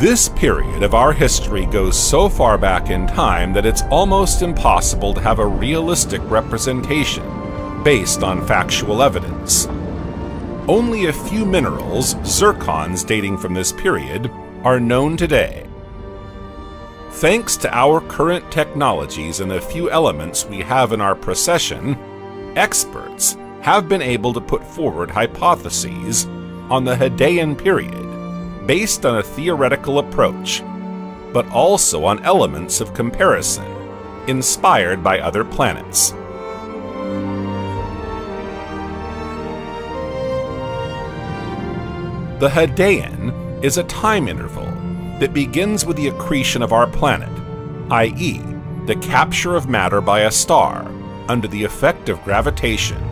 This period of our history goes so far back in time that it's almost impossible to have a realistic representation based on factual evidence. Only a few minerals, zircons dating from this period, are known today. Thanks to our current technologies and the few elements we have in our procession, experts have been able to put forward hypotheses on the Hadean period, based on a theoretical approach, but also on elements of comparison inspired by other planets. The Hadean is a time interval that begins with the accretion of our planet, i.e., the capture of matter by a star under the effect of gravitation.